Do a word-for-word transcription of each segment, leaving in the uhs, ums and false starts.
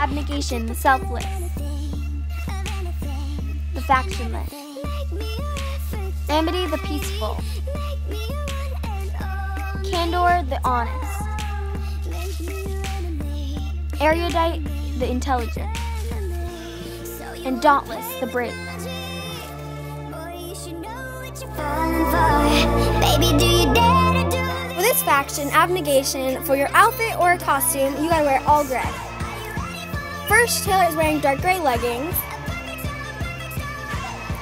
Abnegation, the selfless, the factionless. Amity, the peaceful. Candor, the honest. Erudite, the intelligent. And Dauntless, the brave. For this faction, Abnegation, for your outfit or costume, you gotta wear all gray. First, Taylor is wearing dark gray leggings,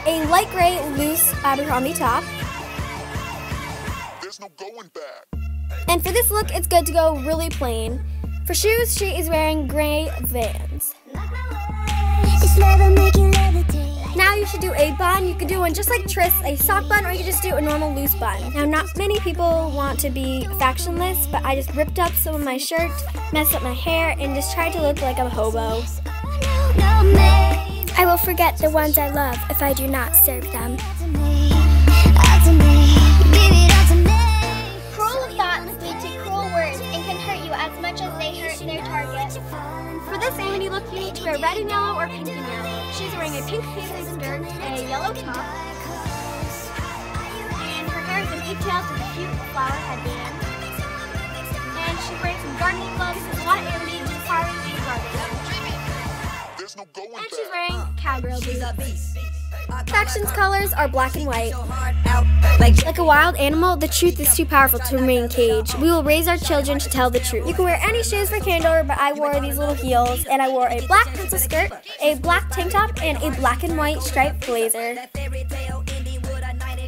a light gray loose Abercrombie top. There's no going back. And for this look, it's good to go really plain. For shoes, she is wearing gray Vans. Now you should do a bun. You could do one just like Tris, a sock bun, or you could just do a normal loose bun. Now, not many people want to be factionless, but I just ripped up some of my shirt, messed up my hair, and just tried to look like a hobo. I will forget the ones I love if I do not serve them. Cruel thoughts lead to cruel words and can hurt you as much as they hurt their target. For this Amity look, you need to wear red and yellow or pink and yellow. She's wearing a pink paisley skirt and a yellow top, and her hair is in pigtails with a cute flower headband. And she's wearing some gardening gloves. There's a lot of Amity in the garden. There's no going back. And she's wearing cowgirl boots. Faction's colors are black and white. Like a wild animal, the truth is too powerful to remain caged. We will raise our children to tell the truth. You can wear any shoes for Candor, but I wore these little heels, and I wore a black pencil skirt, a black tank top, and a black and white striped blazer.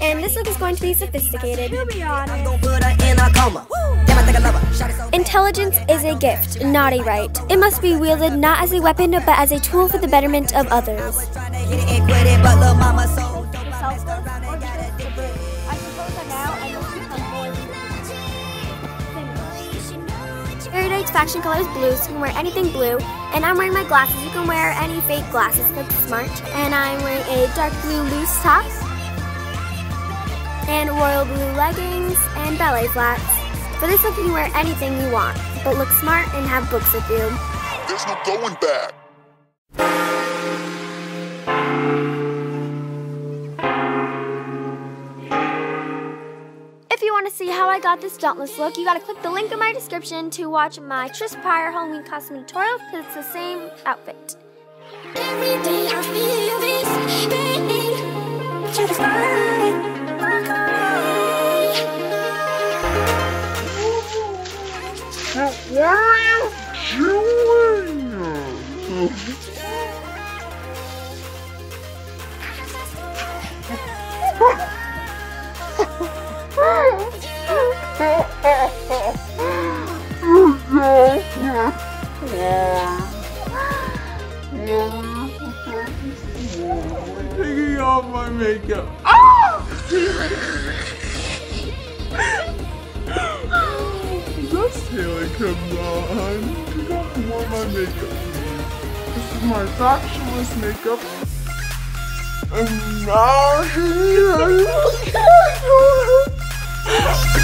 And this look is going to be sophisticated. To be honest. Intelligence is a gift, not a right. It must be wielded not as a weapon, but as a tool for the betterment of others. Erudite's faction color is blue, so you can wear anything blue. And I'm wearing my glasses. You can wear any fake glasses. That's smart. And I'm wearing a dark blue loose top, and royal blue leggings, and ballet flats. For this look, you can wear anything you want, but look smart and have books with you. There's no going back. If you want to see how I got this Dauntless look, you gotta click the link in my description to watch my Tris Prior Halloween costume tutorial, because it's the same outfit. Every day I feel this pain, Tris Prior. What are you doing? I'm taking off my makeup. Ah! This Taylor comes on. I got more of my makeup. This is my factionless makeup. And now here I am.